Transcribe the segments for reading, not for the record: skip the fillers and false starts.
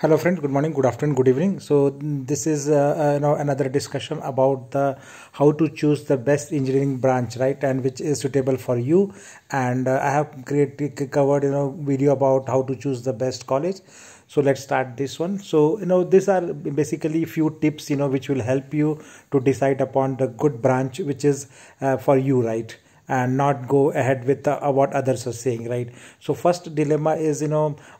Hello friend, good morning, good afternoon, good evening. So this is another discussion about the how to choose the best engineering branch, right, and which is suitable for you. And I have covered video about how to choose the best college. So let's start this one. So these are basically few tips which will help you to decide upon the good branch which is for you, right, and not go ahead with what others are saying, right? So first dilemma is,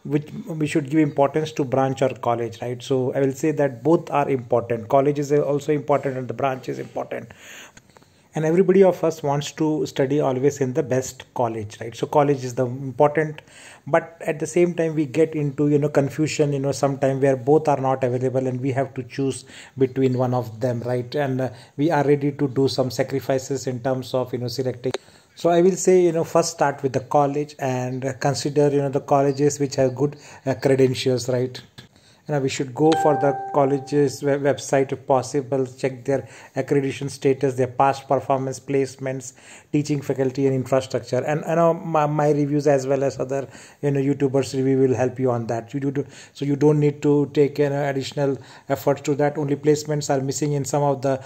which we should give importance to, branch or college, right? So I will say that both are important. College is also important and the branch is important. And everybody of us wants to study always in the best college, right? So college is the important, but at the same time we get into confusion sometime where both are not available and we have to choose between one of them, right? And we are ready to do some sacrifices in terms of selecting. So I will say, first start with the college and consider the colleges which have good credentials, right? We should go for the college's website if possible, check their accreditation status, their past performance, placements, teaching faculty and infrastructure. And my reviews as well as other YouTubers review will help you on that. So you don't need to take additional effort to that. Only placements are missing in some of the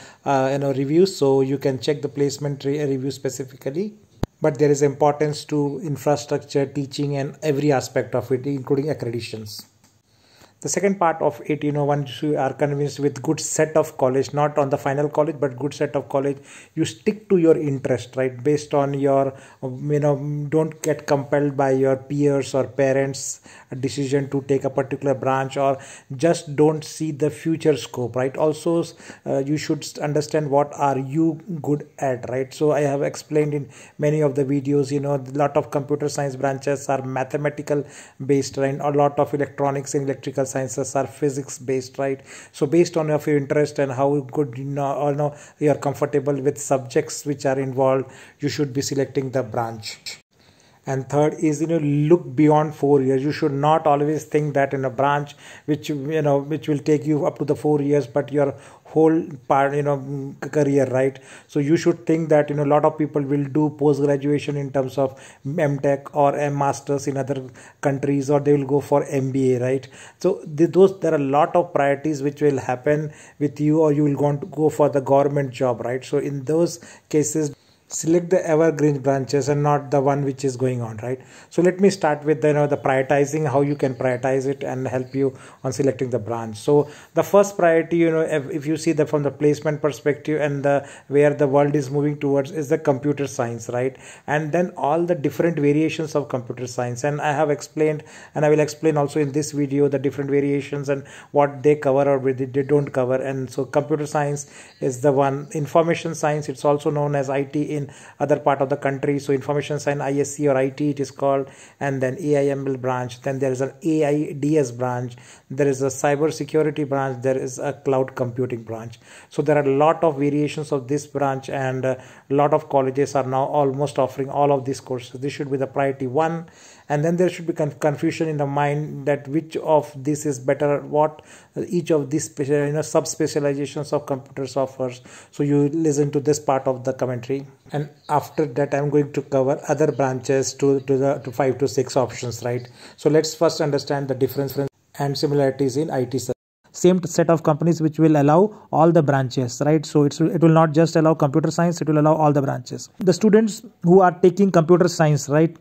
reviews, so you can check the placement review specifically. But there is importance to infrastructure, teaching and every aspect of it, including accreditations. The second part of it, once you are convinced with good set of college, not on the final college, but good set of college, you stick to your interest, right? Based on your, don't get compelled by your peers or parents' decision to take a particular branch, or just don't see the future scope, right? Also, you should understand what are you good at, right? So I have explained in many of the videos, a lot of computer science branches are mathematical based, right? A lot of electronics and electrical sciences are physics based, right? So based on your interest and how good you are comfortable with subjects which are involved, you should be selecting the branch. And third is, look beyond 4 years. You should not always think that in a branch which which will take you up to the 4 years, but your whole part career, right? So you should think that a lot of people will do post graduation in terms of MTech or a masters in other countries, or they will go for MBA, right? So there are a lot of priorities which will happen with you, or you will go for the government job, right? So in those cases, select the evergreen branches and not the one which is going on, right? So let me start with the prioritizing, how you can prioritize it and help you on selecting the branch. So the first priority, if you see that from the placement perspective and where the world is moving towards, is the computer science, right? And then all the different variations of computer science, and I have explained, and I will explain also in this video, the different variations and what they cover or what they don't cover. And so computer science is the one. Information science, it's also known as IT in other part of the country, so information science, ISE or IT it is called. And then AIML branch, then there is an AIDS branch, there is a cyber security branch, there is a cloud computing branch. So there are a lot of variations of this branch, and a lot of colleges are now almost offering all of these courses. This should be the priority one. And then there should be confusion in the mind that which of this is better, what each of these sub specializations of computers offers. So you listen to this part of the commentary, and after that I'm going to cover other branches to 5 to 6 options, right? So let's first understand the difference and similarities in IT services. Same set of companies which will allow all the branches, right? So it will not just allow computer science, it will allow all the branches. The students who are taking computer science, right,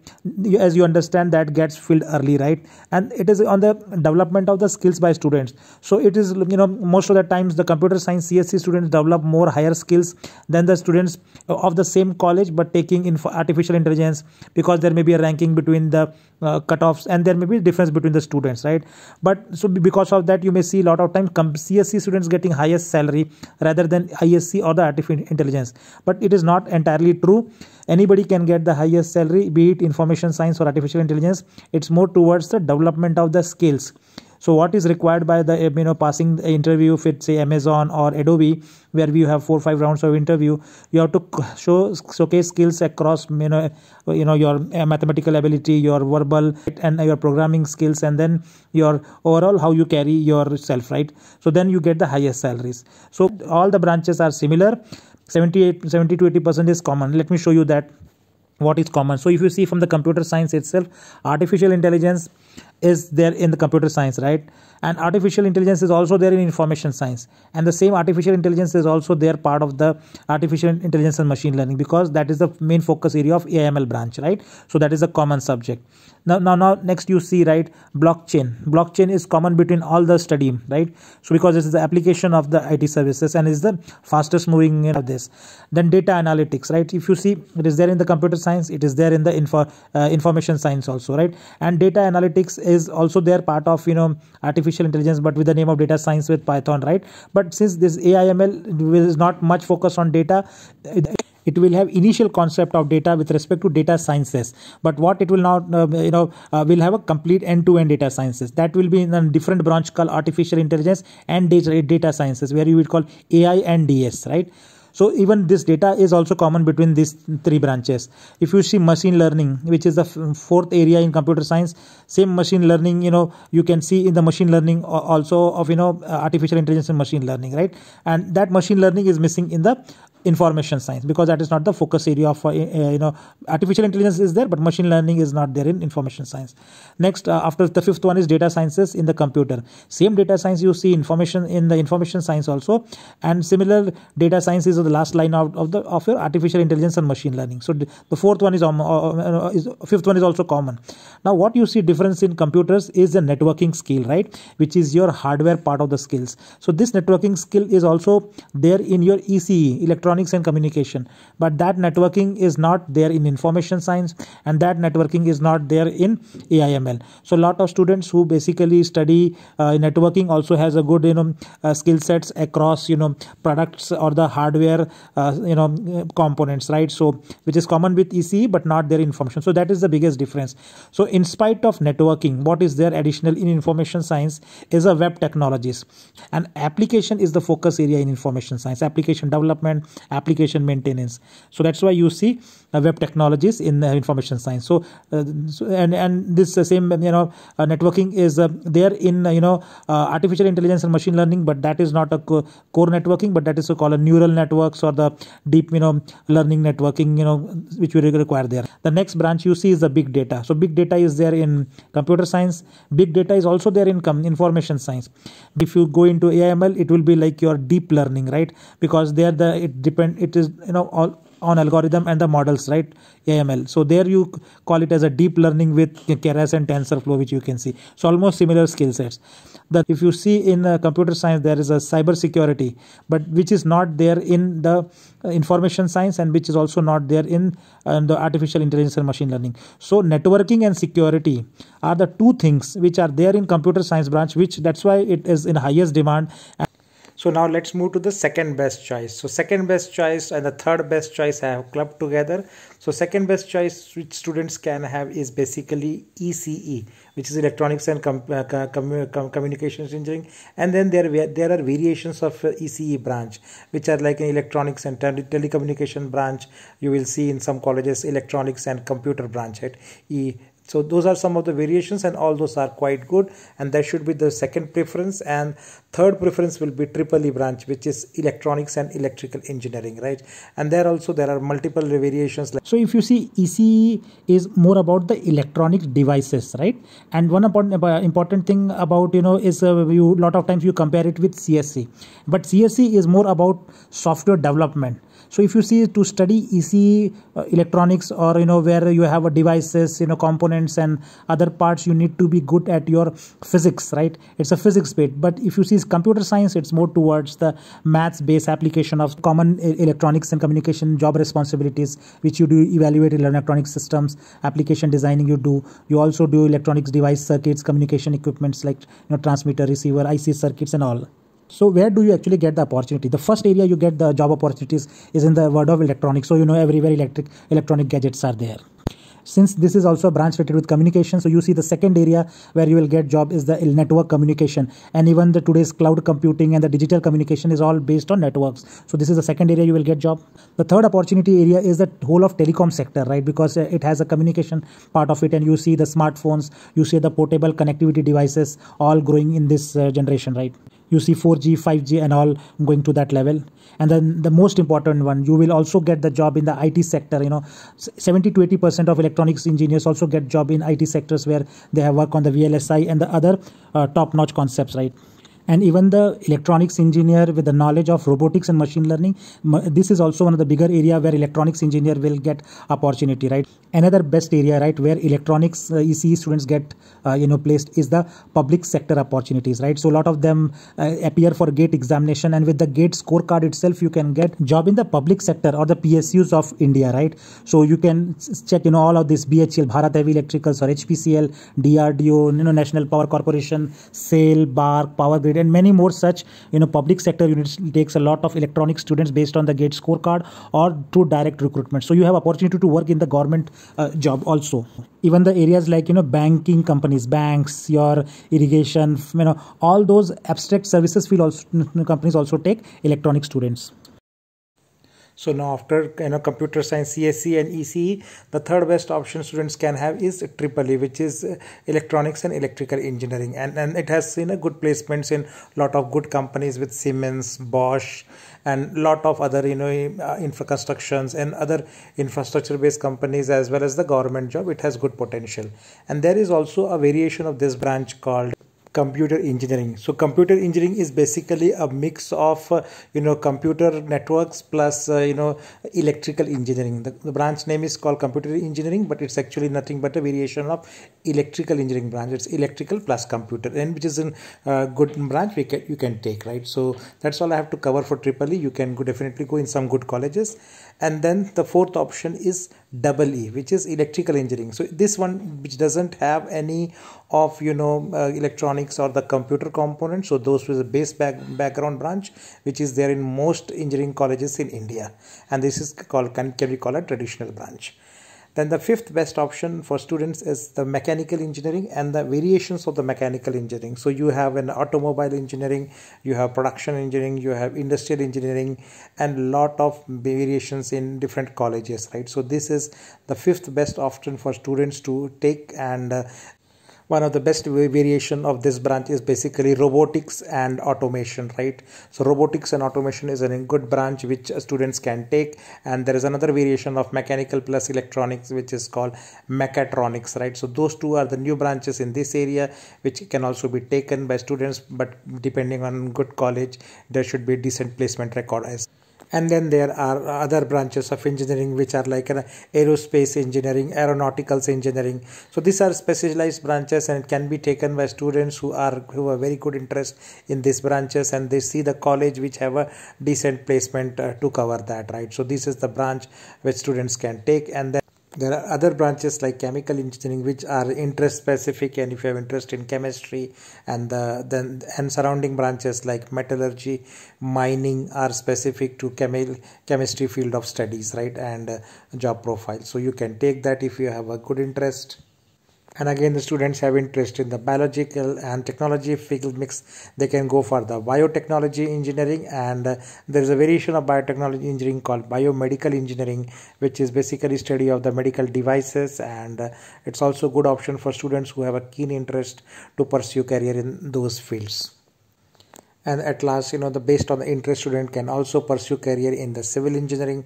as you understand, that gets filled early, right? And it is on the development of the skills by students. So it is, most of the times the computer science CSE students develop more higher skills than the students of the same college but taking artificial intelligence, because there may be a ranking between the cutoffs and there may be a difference between the students, right? But so because of that, you may see a lot of time CSE students getting highest salary rather than ISE or the artificial intelligence. But it is not entirely true. Anybody can get the highest salary, be it information science or artificial intelligence. It's more towards the development of the skills. So what is required by the passing the interview, if it's say Amazon or Adobe, where we have 4 or 5 rounds of interview, you have to showcase skills across your mathematical ability, your verbal and your programming skills, and then your overall how you carry yourself, right? So then you get the highest salaries. So all the branches are similar. 70 to 80% is common. Let me show you that what is common. So if you see from the computer science itself, artificial intelligence, is there in the computer science, right? And artificial intelligence is also there in information science. And the same artificial intelligence is also there part of the artificial intelligence and machine learning, because that is the main focus area of AIML branch, right? So that is a common subject. Now next you see, right, blockchain. Blockchain is common between all the study, right? So because this is the application of the IT services and is the fastest moving of this. Then data analytics, right? If you see, it is there in the computer science, it is there in the information science also, right? And data analytics is also there part of, you know, artificial intelligence, but with the name of data science with Python, right? But since this AIML is not much focused on data, it will have initial concept of data with respect to data sciences, but what it will not will have a complete end-to-end data sciences. That will be in a different branch called artificial intelligence and data sciences, where you would call AI and DS, right? So even this data is also common between these three branches. If you see machine learning, which is the fourth area in computer science, same machine learning, you know, you can see in the machine learning also of, you know, artificial intelligence and machine learning, right? And that machine learning is missing in the information science, because that is not the focus area of artificial intelligence is there, but machine learning is not there in information science. Next, after the fifth one is data sciences in the computer. Same data science you see information in the information science also, and similar data science is the last line of your artificial intelligence and machine learning. So the fourth one is fifth one is also common. Now what you see difference in computers is the networking skill, right, which is your hardware part of the skills. So this networking skill is also there in your ECE, electronics and communication, but that networking is not there in information science, and that networking is not there in AIML. So lot of students who basically study networking also has a good skill sets across products or the hardware components, right? So which is common with ECE but not there in information. So that is the biggest difference. So in spite of networking, what is there additional in information science is a web technologies, and application is the focus area in information science, application development, application maintenance. So that's why you see web technologies in information science. So, and this same networking is there in artificial intelligence and machine learning, but that is not a core networking, but that is called a neural networks or the deep learning networking, which we require there. The next branch you see is the big data. So big data is there in computer science. Big data is also there in information science. If you go into AIML, it will be like your deep learning, right? Because there it is all on algorithm and the models, right? AIML. So there you call it as a deep learning with Keras and TensorFlow, which you can see. So almost similar skill sets. That if you see in computer science, there is a cyber security, but which is not there in the information science, and which is also not there in the artificial intelligence and machine learning. So networking and security are the two things which are there in computer science branch, which that's why it is in highest demand. So now let's move to the second best choice. So second best choice and the third best choice I have clubbed together. So second best choice which students can have is basically ECE, which is electronics and communications engineering. And then there are variations of ECE branch, which are like an electronics and telecommunication branch. You will see in some colleges electronics and computer branch at E. So those are some of the variations, and all those are quite good, and that should be the second preference. And third preference will be EEE branch, which is electronics and electrical engineering, right? And there are multiple variations. So if you see, ECE is more about the electronic devices, right? And one important thing about is you lot of times you compare it with CSE, but CSE is more about software development. So if you see, to study ECE electronics, or where you have devices, components and other parts, you need to be good at your physics, right? It's a physics bit. But if you see computer science, it's more towards the maths based application of common electronics and communication job responsibilities, which you do evaluate in electronic systems, application designing you do. You also do electronics device circuits, communication equipments like transmitter, receiver, IC circuits and all. So where do you actually get the opportunity? The first area you get the job opportunities is in the world of electronics. So everywhere electronic gadgets are there. Since this is also a branch related with communication, so you see the second area where you will get job is the network communication, and even the today's cloud computing and the digital communication is all based on networks. So this is the second area you will get job. The third opportunity area is the whole of telecom sector, right? Because it has a communication part of it, and you see the smartphones, you see the portable connectivity devices all growing in this generation, right? you see 4G, 5G and all going to that level. And then the most important one, you will also get the job in the IT sector. You know, 70 to 80% of electronics engineers also get job in IT sectors where they have worked on the VLSI and the other top-notch concepts, right? And even the electronics engineer with the knowledge of robotics and machine learning, this is also one of the bigger area where electronics engineer will get opportunity, right? Another best area, right, where electronics ECE students get placed is the public sector opportunities, right? So a lot of them appear for GATE examination, and with the GATE scorecard itself you can get job in the public sector or the PSUs of India, right? So you can check all of this BHEL, Bharat Heavy Electricals, or HPCL, DRDO, National Power Corporation, SAIL, BARC, Power Grid, and many more such. Public sector units takes a lot of electronic students based on the GATE scorecard or through direct recruitment. So you have opportunity to work in the government job also. Even the areas like banking companies, banks, your irrigation, all those abstract services field also, companies also take electronic students. So now after computer science, CSE and ECE, the third best option students can have is EEE, which is electronics and electrical engineering, and it has seen good placements in lot of good companies with Siemens, Bosch, and lot of other infra constructions and other infrastructure based companies, as well as the government job. It has good potential. And there is also a variation of this branch called computer engineering. So computer engineering is basically a mix of computer networks plus electrical engineering. The branch name is called computer engineering, but it's actually nothing but a variation of electrical engineering branch. It's electrical plus computer, and which is in good branch you can take, right? So that's all I have to cover for EEE. You can definitely go in some good colleges. And then the fourth option is EE, which is electrical engineering. So this one, which doesn't have any of electronics or the computer component, so those with a base background branch, which is there in most engineering colleges in India, and this is called can be called a traditional branch. Then the fifth best option for students is the mechanical engineering and the variations of the mechanical engineering. So you have an automobile engineering, you have production engineering, you have industrial engineering, and lot of variations in different colleges, right? So this is the fifth best option for students to take. And one of the best variation of this branch is basically robotics and automation, right? So robotics and automation is a good branch which students can take. And there is another variation of mechanical plus electronics, which is called mechatronics, right? So those two are the new branches in this area, which can also be taken by students, but depending on good college, there should be a decent placement record as. And then there are other branches of engineering, which are like aerospace engineering, aeronautics engineering. So these are specialized branches, and it can be taken by students who are very good interest in these branches, and they see the college which have a decent placement to cover that, right? So this is the branch which students can take. And then there are other branches like chemical engineering, which are interest specific, and if you have interest in chemistry, and then surrounding branches like metallurgy, mining are specific to chemistry field of studies, right, and job profile. So you can take that if you have a good interest. And again, the students have interest in the biological and technology field mix. They can go for the biotechnology engineering, and there is a variation of biotechnology engineering called biomedical engineering, which is basically study of the medical devices, and it's also a good option for students who have a keen interest to pursue career in those fields. And at last, based on the interest, student can also pursue career in the civil engineering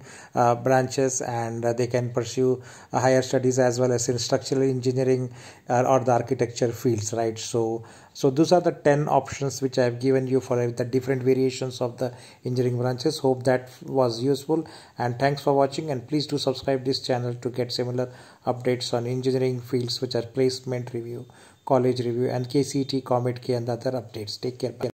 branches, and they can pursue higher studies as well as in structural engineering or the architecture fields, right? So those are the 10 options which I have given you for the different variations of the engineering branches. Hope that was useful, and thanks for watching, and please do subscribe this channel to get similar updates on engineering fields, which are placement review, college review, and KCET, COMEDK, and the other updates. Take care. Bye.